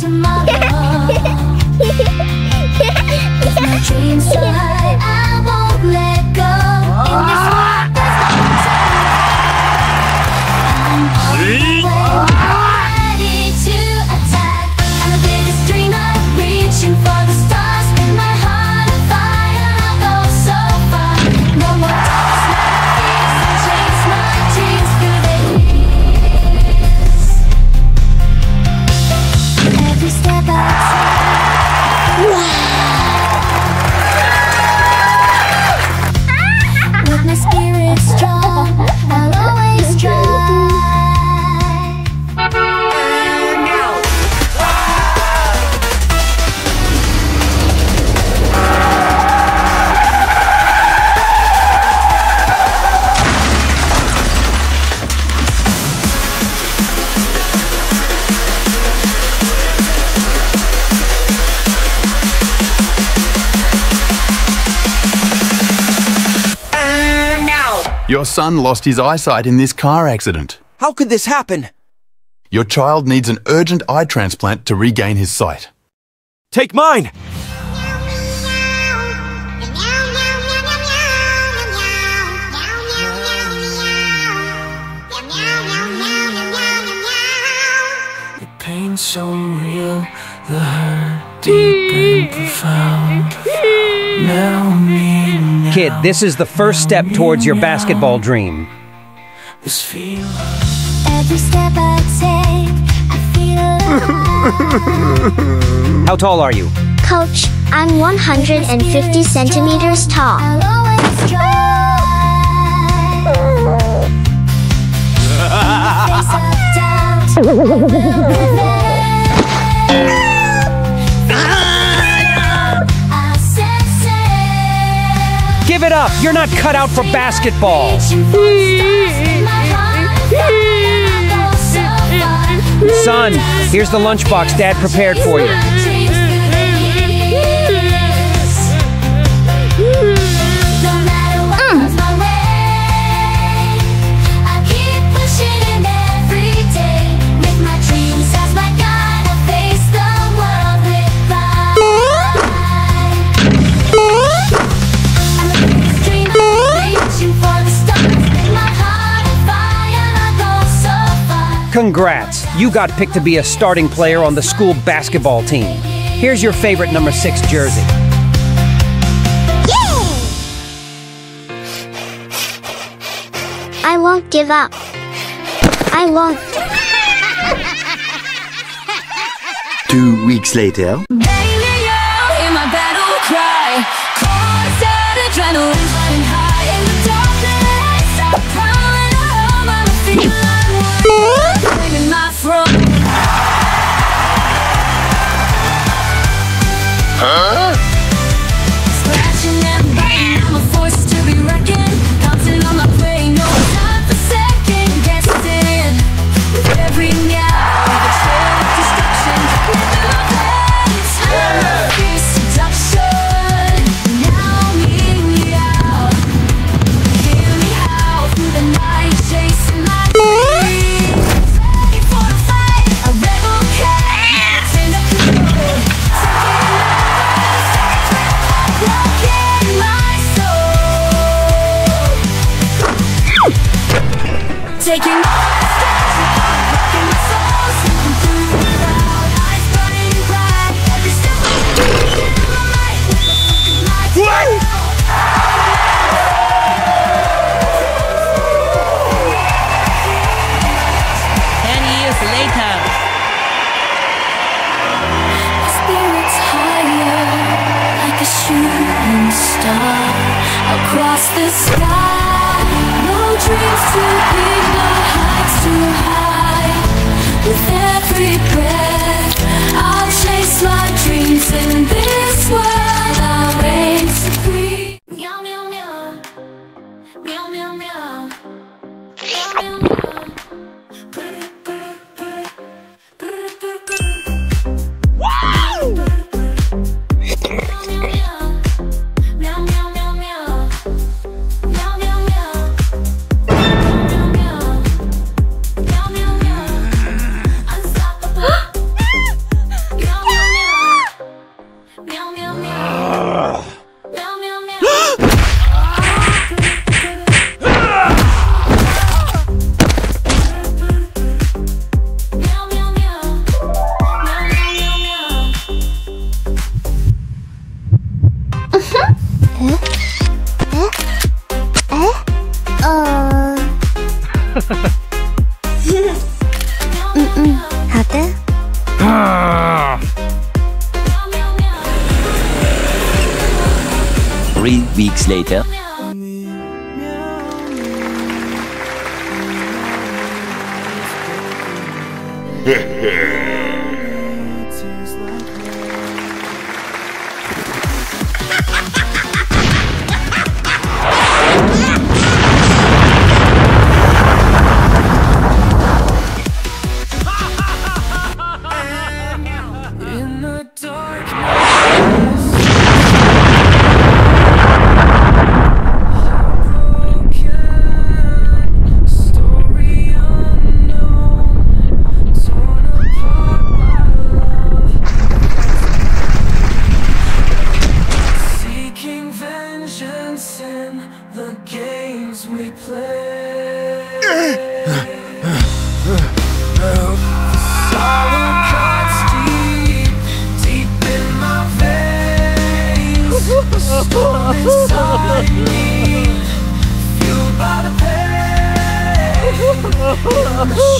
tomorrow. It's my dream, so I won't let go. In this world, there's no time. I'm always your son lost his eyesight in this car accident. How could this happen? Your child needs an urgent eye transplant to regain his sight. Take mine! The pain's so real, the hurt deep and profound. Kid, this is the first step towards your basketball dream. Every step I take, I feel. How tall are you? Coach, I'm 150 centimeters tall. Give it up! You're not cut out for basketball! Son, here's the lunchbox Dad prepared for you. Congrats! You got picked to be a starting player on the school basketball team. Here's your favorite number 6 jersey. Yay! I won't give up. I won't. 2 weeks later. Baby, you hear my battle cry. Cause that adrenaline running high in the darkness. I'm crawling home, I'm feeling like one. Huh? Scratching and biting, I'm a force to be reckoned. Bouncing on my way, no time for second guessing. With every now, with a trail of destruction. Never my place, I'm a fierce seduction. Now I'm eating you out. Hear me out through the night, chasing my dreams. Ready for a fight, a rebel cat. Turn up the road. Taking all the across the sky, no dreams too big, no heights too high. With every breath, I'll chase my dreams in this world. I'll reign supreme. Meow meow meow, meow meow meow, meow meow meow. 8 weeks later. The games we play. Sorrow cuts deep, deep in my veins. Storm inside me, fueled by the pain. In the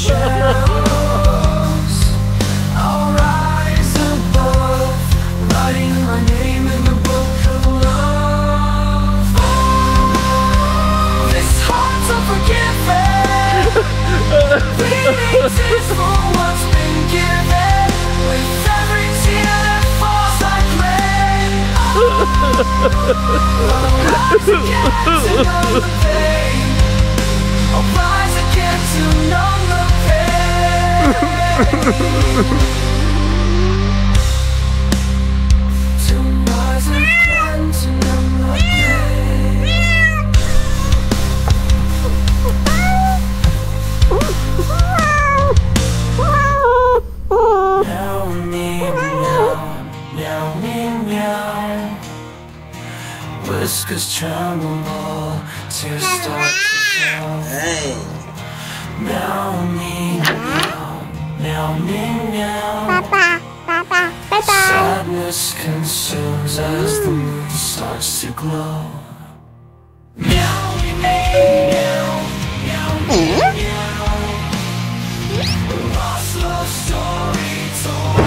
shadows, I'll rise above, writing my name in the book of love. Please is for what's been given. With every tear that falls I pray. I'll rise again to numb the pain. I'll rise again to numb the pain. To rise again to numb the pain. Whiskers tremble to start to fall. Meow me now, meow me now. Sadness consumes as the moon starts to glow. Meow me now, meow me now. Lost love story told.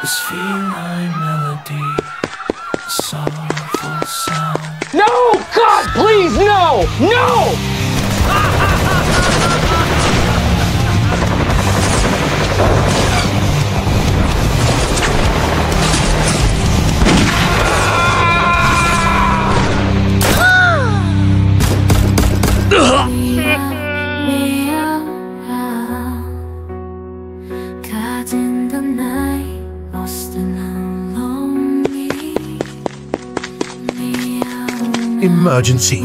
This feline melody, sorrowful sound. No! God, please, no! No! Emergency.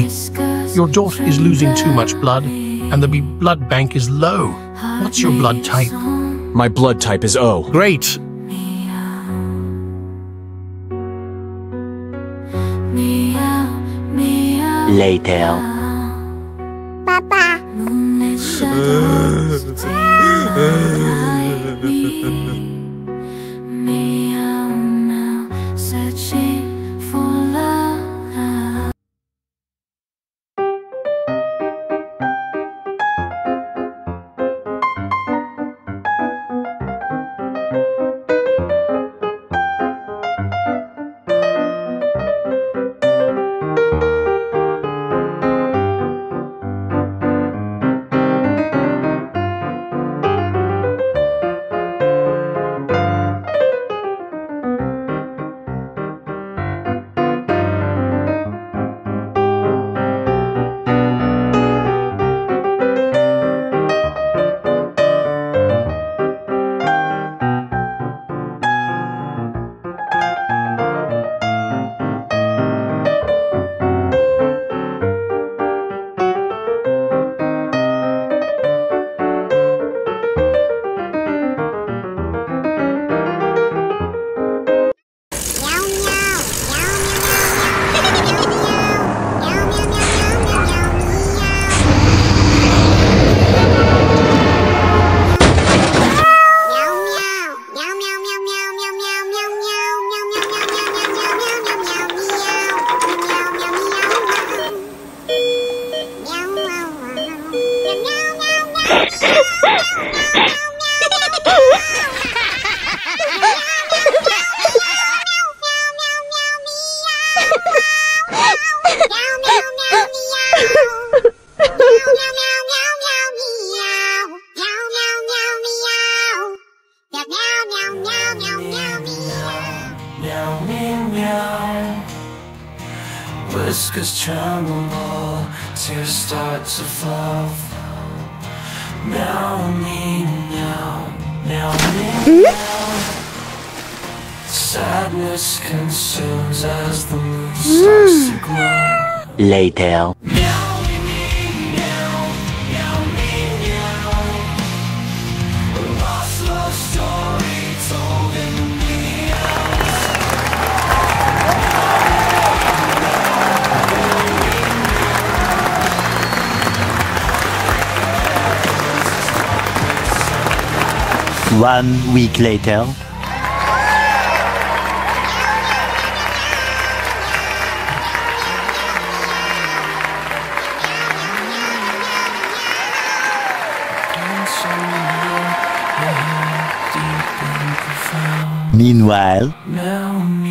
Your daughter is losing too much blood, and the blood bank is low. What's your blood type? My blood type is O. Great. Later. Papa. Whiskers tremble, tears start to fall. Meow, meow, meow, meow. Sadness consumes as the moon starts to glow. Later. One week later. Meanwhile.